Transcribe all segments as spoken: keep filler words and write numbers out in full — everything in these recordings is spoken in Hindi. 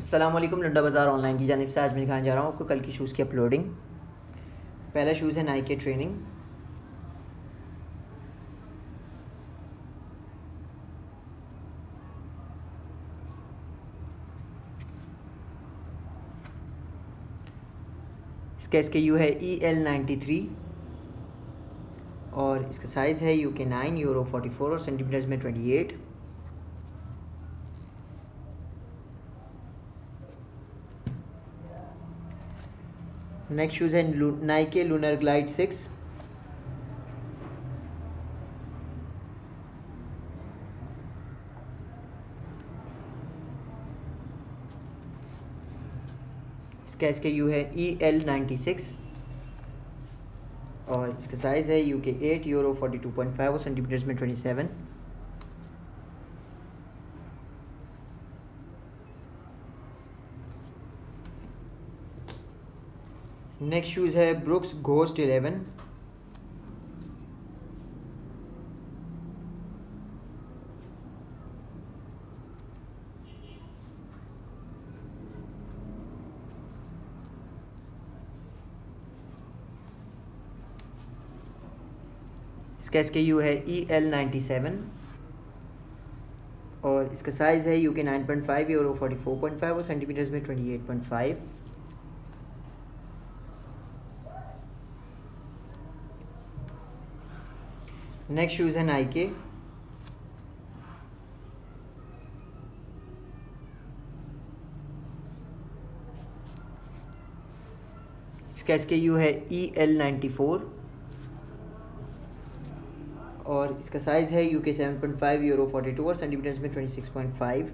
अस्सलामुअलैकुम। लंडा बाज़ार ऑनलाइन की जानिब से आज मैं दिखाने जा रहा हूँ आपको कल की शूज़ की अपलोडिंग। पहला शूज़ है नाइकी ट्रेनिंग। इसका इसके यू है ई एल नाइन्टी थ्री और इसका साइज़ है U K nine, euro forty four और सेंटीमीटर्स में ट्वेंटी एट। नेक्स्ट शूज़ है नाइकी लूनर ग्लाइड सिक्स। इसका इसके यू है ई एल नाइन्टी सिक्स और इसका साइज़ है U K eight, euro forty two point five और सेंटीमीटर्स में ट्वेंटी सेवन। नेक्स्ट शूज़ है ब्रुक्स घोस्ट इलेवन। इसका इसके यू है ई एल नाइन्टी सेवन और इसका साइज़ है U K nine point five, euro forty four point five और सेंटीमीटर्स में twenty eight point five. Next shoes है नाइकी। इसका इसके यू है ई एल नाइन्टी फोर और इसका साइज़ है U K seven point five, euro forty two और सेंटीमीटर्स में twenty six point five.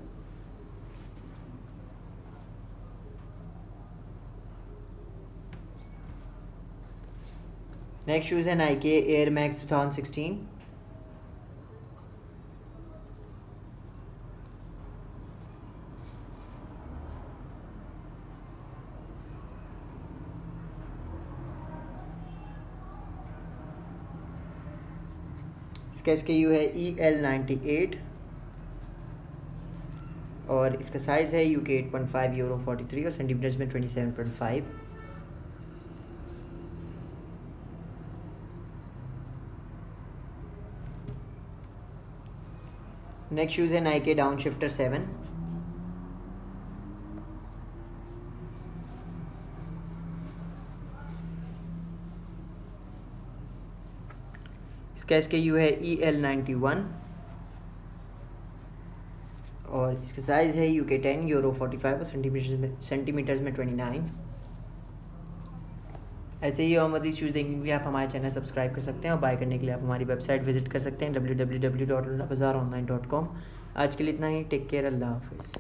Next shoes है Nike Air Max two thousand sixteen. इसका इसके यू है ई एल नाइन्टी एट और इसका साइज़ है U K eight point five, euro forty three और सेंटीमीटर्स में twenty seven point five. Next shoes है नाइकी डाउन शिफ्टर सेवन। इसका इसके यू है ई एल नाइन्टी वन और इसका साइज़ है U K ten, euro forty five और सेंटीमीटर्स में सेंटीमीटर्स में ट्वेंटी नाइन। ऐसे ही और मज़ीद शूज़ देखने के लिए आप हमारे चैनल सब्सक्राइब कर सकते हैं और बाय करने के लिए आप हमारी वेबसाइट विजिट कर सकते हैं W W W dot Landa Bazaar online dot com. आज के लिए इतना ही। Take care. अल्लाह हाफ़िज़।